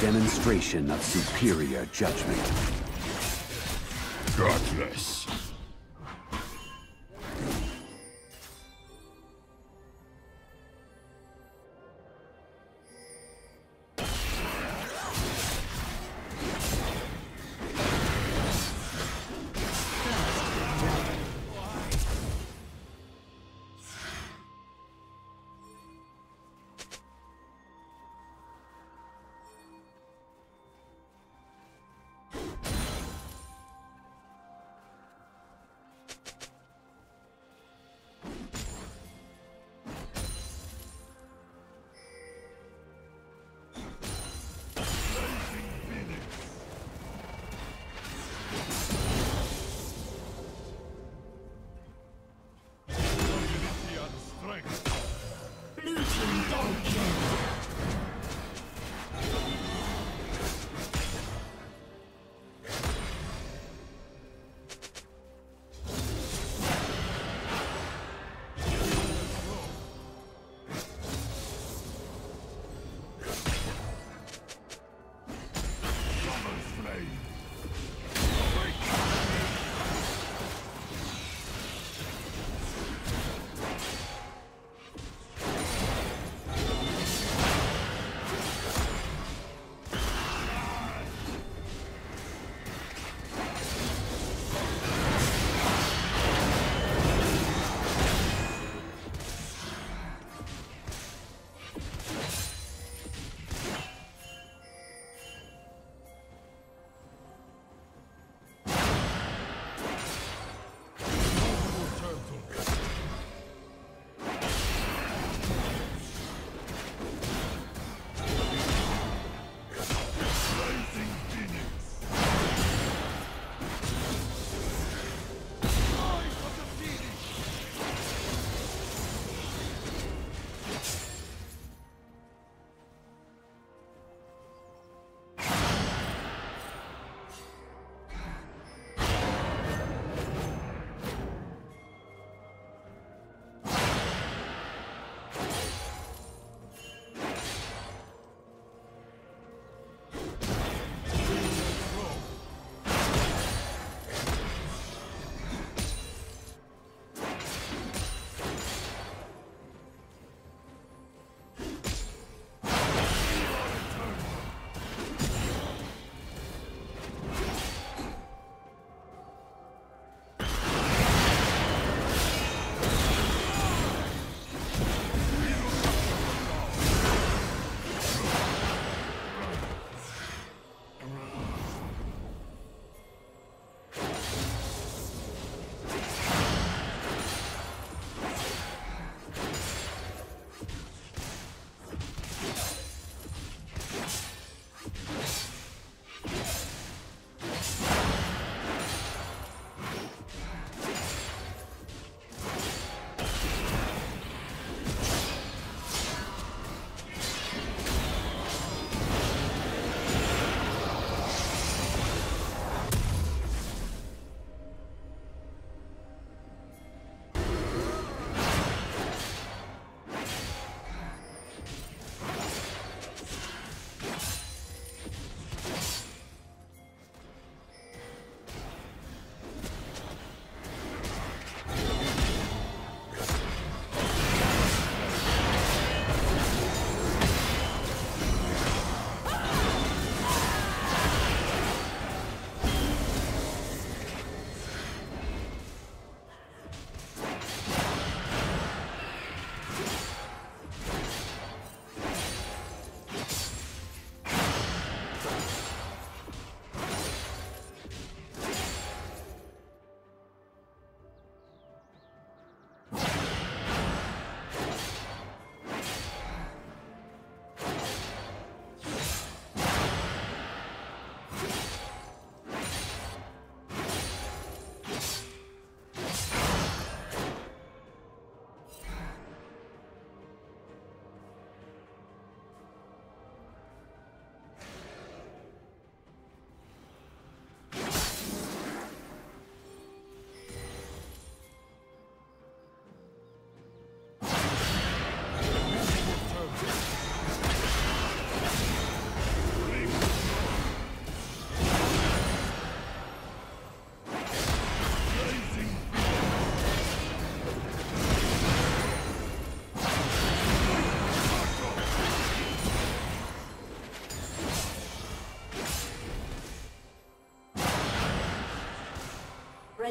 demonstration of superior judgment. Godless.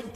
Red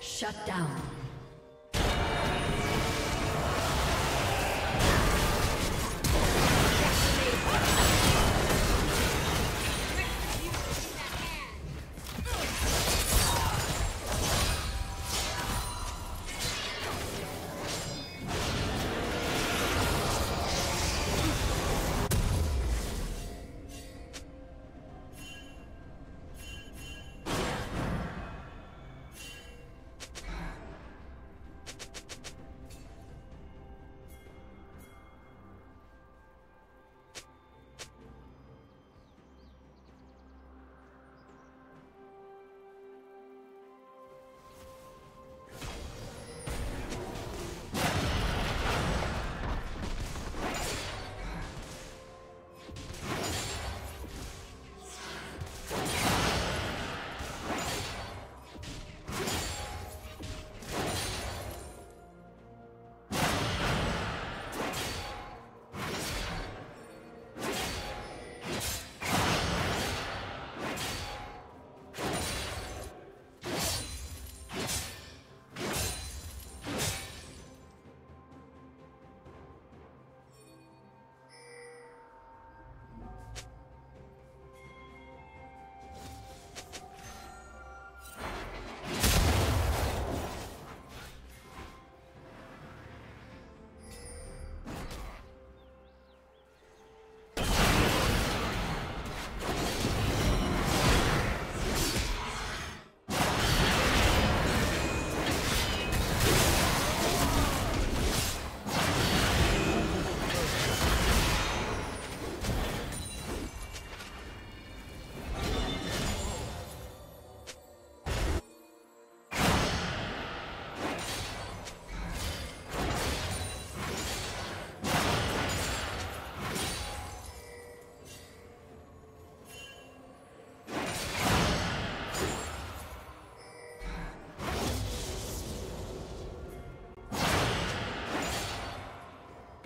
Shut down.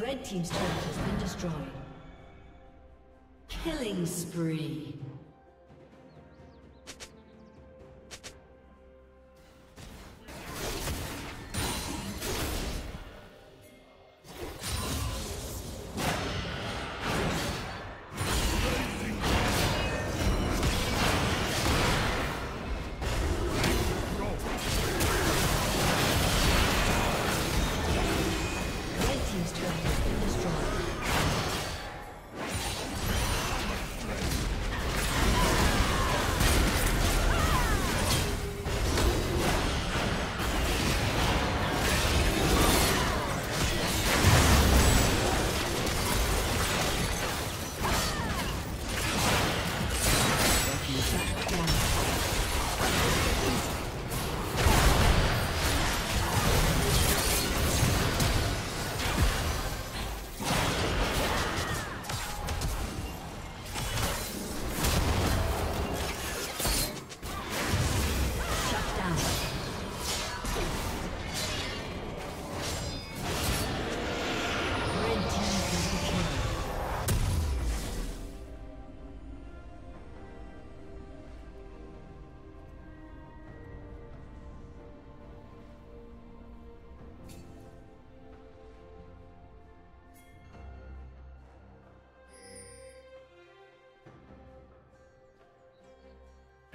Red team's turret has been destroyed. Killing spree.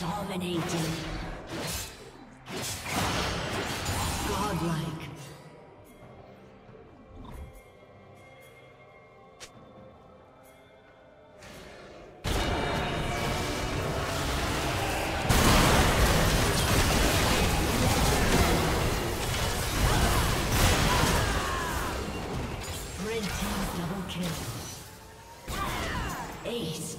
Dominating. Red team double kill. aced.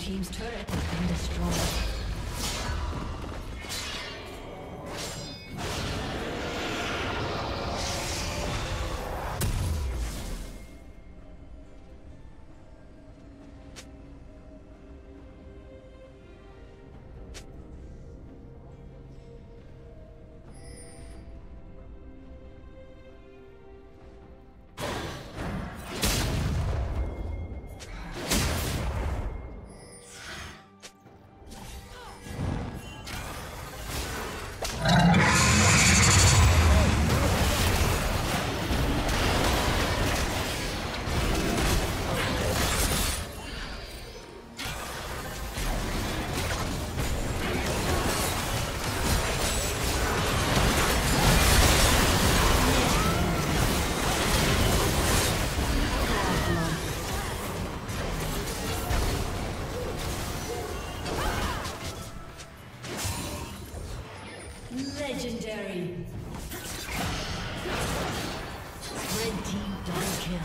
Team's turret has been destroyed. Legendary. Red team double kill.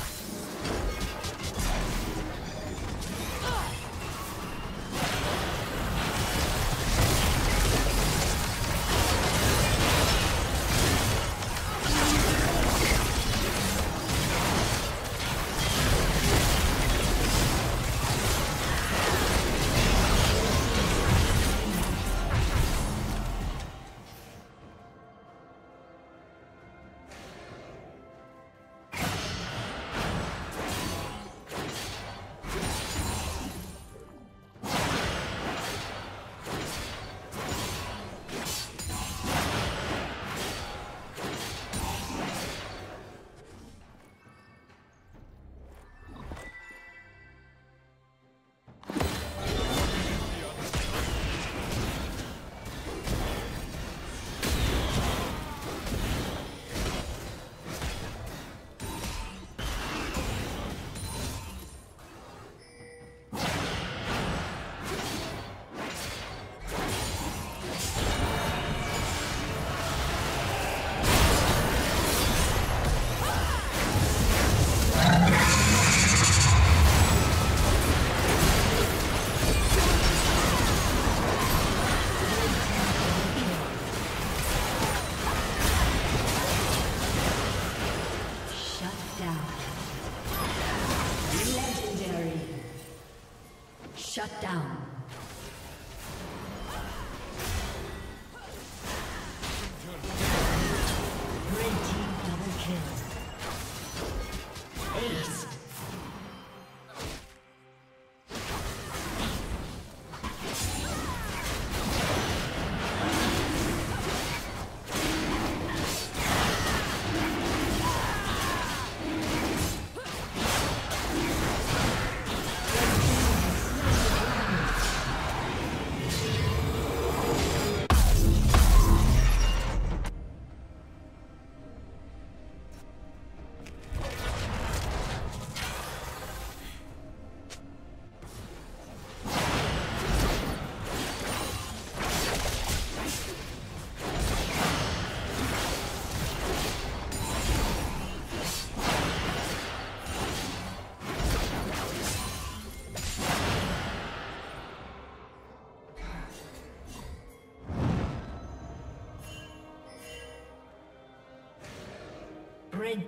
Red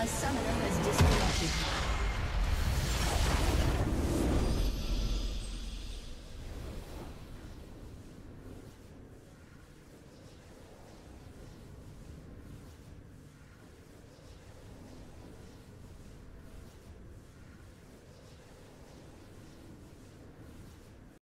A summoner has disconnected.